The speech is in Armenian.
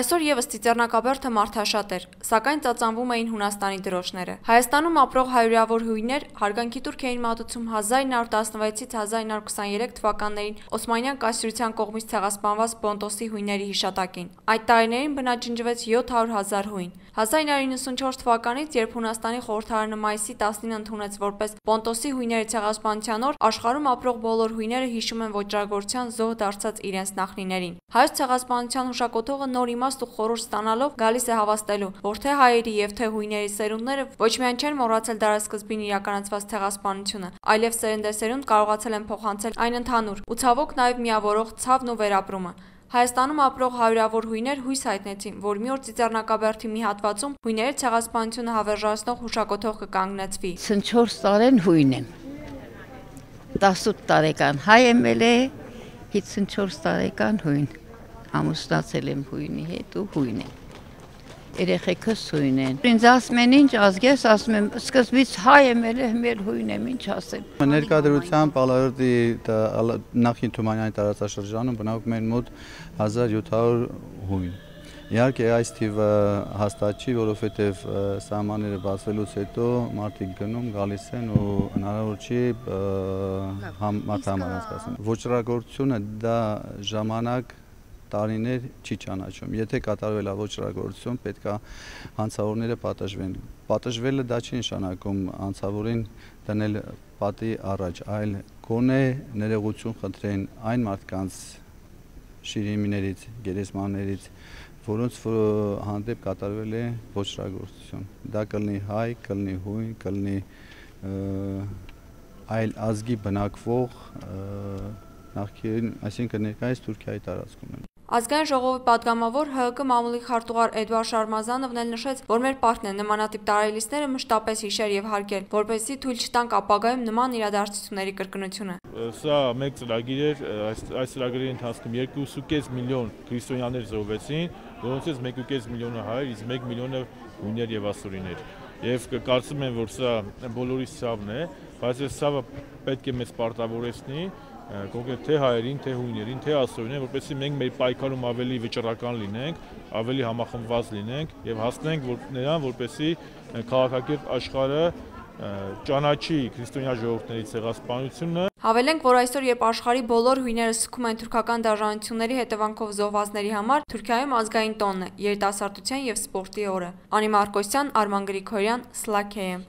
Այսօր եւս Ծիծեռնակաբերդը մարդաշատ էր, սակայն ծածանվում էին Հունաստանի դրոշները։ Հայաստանում ապրող հարյուրավոր հույներ հարգանքի տուրք էին մատուցում 1916-ից 1923 թվականներին Օսմանյան կայսրության կողմից ցեղասպանված Պոնտոսի հույների հիշատակին։ Այդ տարիներին բնաջնջվեց 700,000 հույն։ 1994 թվականից, երբ Հունաստանի խորհրդարանը մայիսի 19-ին ընդունեց որպես Պոնտոսի հույների ցեղասպանության օր, աշխարհում ապրող բոլոր հույները հիշում են ոճրագործության զոհ դարձած իրենց նախնիներին։ Հայոց ցեղասպանության հուշակոթողը նոր իմաստ ու խորհուրդ ստանալով գալիս է հավաստելու, որ թե հայերի եւ թե հույների սերունդները ոչ միայն չեն մոռացել դարաշրջանին իրականացված ցեղասպանությունը, այլև սերնդեսերունդ կարողացել են փոխանցել այն ընդհանուր ու ցավոք նաեւ միավորող ցավն ու վերապրումը։ Հայաստանում ապրող հարյուրավոր հույներ հույս հայտնեցին, որ մի օր Ծիծեռնակաբերդի մի հատվածում հույների ցեղասպանությունը հավերժացնող հուշակոթող կկանգնեցվի։ 24 տարին հույն եմ, 18 տարեկան հայ եմ եղել, 54 տարեկան հույն։ Ամուսնացել եմ հույնի հետ ու հույն եմ, երեխեքս հույն են։ Ինձ ասում են ինչ ազգես, ասում եմ սկզբից հայ եմ եղել, հույն եմ, ինչ ասեմ։ Ներկայությամբ Ալարոտի նախկին Թումանյանի տարածաշրջանում բնակվում են մոտ 1700 հույն։ Իհարկե այս թիվը հաստատ չի, որովհետև սահմանները բացվելուց հետո մարդիկ գնում, գալիս են ու հնարավոր չի համապատասխան։ Ոճրագործությունը դա ժամանակ տարիներ չի ճանաչում։ Եթե կատարվելա ոճրագործություն, պետք է հանցավորները պատժվեն։ Պատժվելը դա չի նշանակում հանցավորին դնել պատի առաջ, այլ գոնե ներողություն խնդրեն այն մարդկանց շիրիմիներից, գերեզմաններից, որոնց հանդեպ կատարվել է ոճրագործություն։ Դա կլինի հայ, կլինի հույն, կլինի այլ ազգի բնակվող նախկին, այսինքն ներկայիս Թուրքիայի տարածքում են։ Ազգային ժողովի պատգամավոր ՀՀԿ մամուլի քարտուղար Էդուարդ Շարմազանովն էլ նշեց, որ մեր պարտն է նմանատիպ տարելիստները մշտապես հիշել եւ հարգել, որպեսզի թույլ չտանք ապագայում նման իրադարձությունների կրկնությունը։ Սա մեկ ծրագիր էր, այս ծրագրի ընթացքում 2.5 միլիոն քրիստոնյաներ զոհվեցին, որոնցից 1.5 միլիոնը հայեր, իսկ 1 միլիոնը հույներ եւ ասորիներ։ Եվ կարծում եմ, որ սա բոլորի ցավն է, բայց այս ցավը պետք է մեզ պարտավորեցնի կոնկրետ թե հայերին, թե հույներին, թե ասորիներին, որպեսզի մենք մեր պայքարում ավելի վճռական լինենք, ավելի համախմբված լինենք եւ հասնենք նրան, որպեսզի քաղաքակիրթ աշխարհը ճանաչի քրիստոնյա ժողովրդների ցեղասպանությունը։ Հավելենք, որ այսօր երբ աշխարհի բոլոր հույները սկում են թուրքական դաժանությունների հետևանքով զոհվածների համար, Թուրքիայում ազգային տոնն է՝ երիտասարդության եւ սպորտի օրը։ Անի Մարկոսյան, Արման Գրիգորյան, Սլաքեյ։